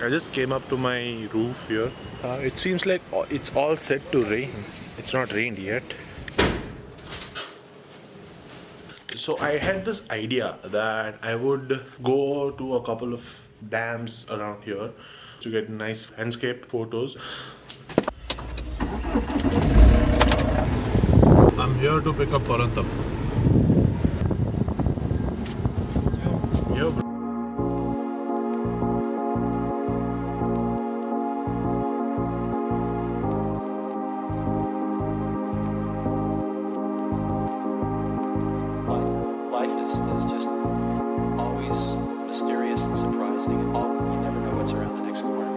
I just came up to my roof here. It seems like it's all set to rain. It's not rained yet. So I had this idea that I would go to a couple of dams around here to get nice landscape photos. I'm here to pick up Parantap. Yo. Life is just always mysterious and surprising. You never know what's around the next corner.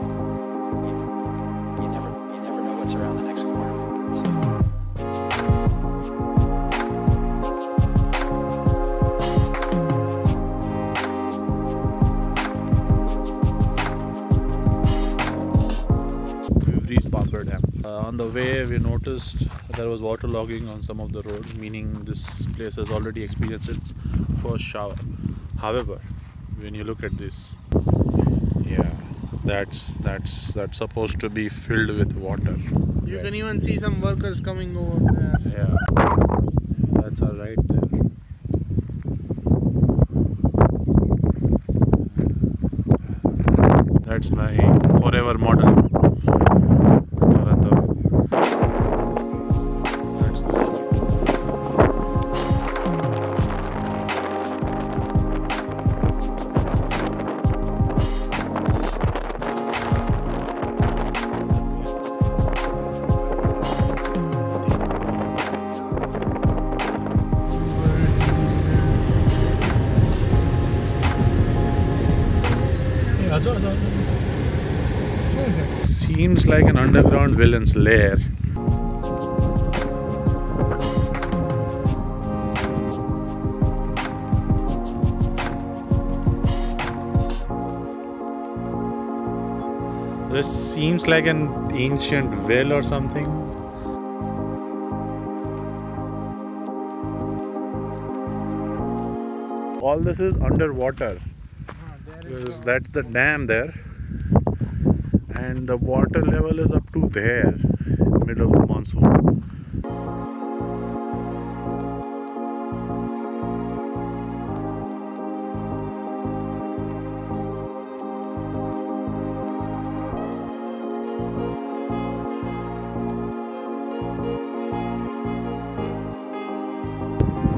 You never know what's around the next corner. So. On the way, we noticed there was water logging on some of the roads, meaning this place has already experienced its first shower. However, when you look at this, yeah, that's supposed to be filled with water. You can even see some workers coming over there. Yeah, that's all right there. That's my forever model. Seems like an underground villain's lair. This seems like an ancient well or something. All this is underwater. That's the dam there, and the water level is up to there in the middle of the monsoon.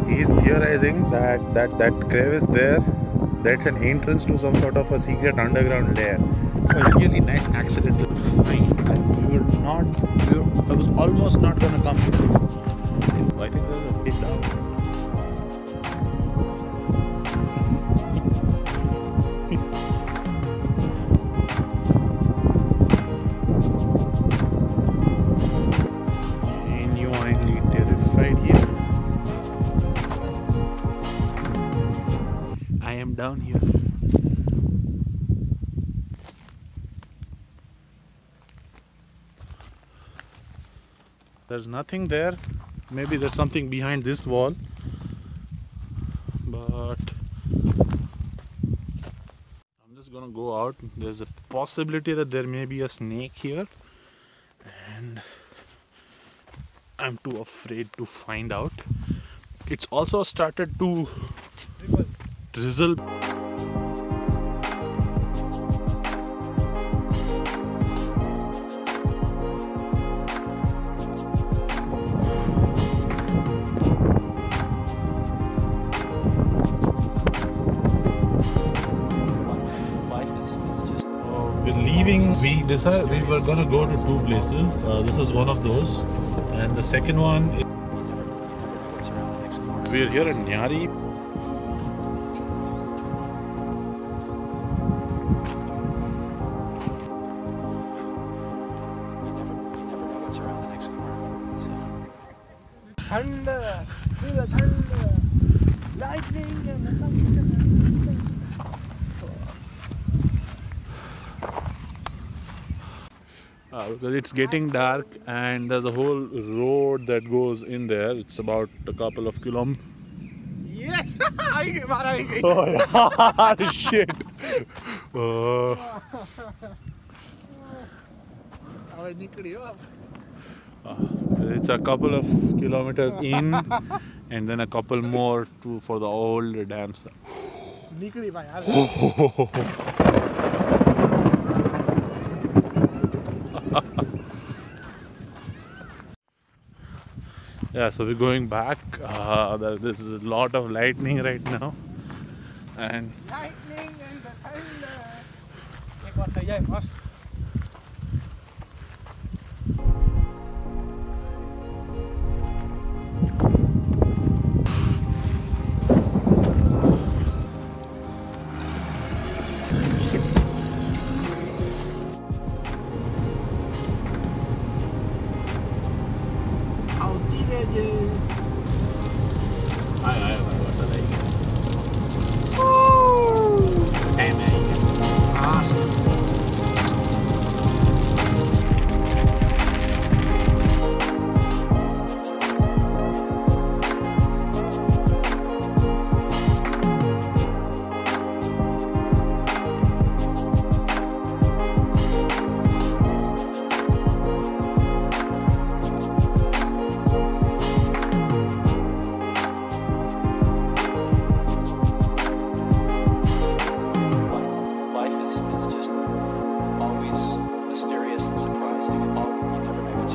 He's theorizing that crevice there, that's an entrance to some sort of a secret underground lair. A really nice accidental find that I was almost not gonna come. I think there's a bit down. Genuinely terrified here. I am down here. There's nothing there. Maybe there's something behind this wall, but I'm just gonna go out. There's a possibility that there may be a snake here, and I'm too afraid to find out. It's also started to drizzle. We were gonna go to two places. This is one of those, and the second one is we're here in Nyari. You never know what's around the next corner. Thunder, feel the thunder, lightning, and because it's getting dark, and there's a whole road that goes in there. It's about a couple of kilometers. Yes! Oh, shit! It's a couple of kilometers in, and then a couple more to for the old dam stuff. Yeah, so we're going back. This is a lot of lightning right now, and lightning and the thunder.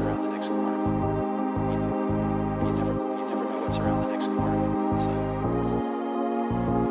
Around the next corner.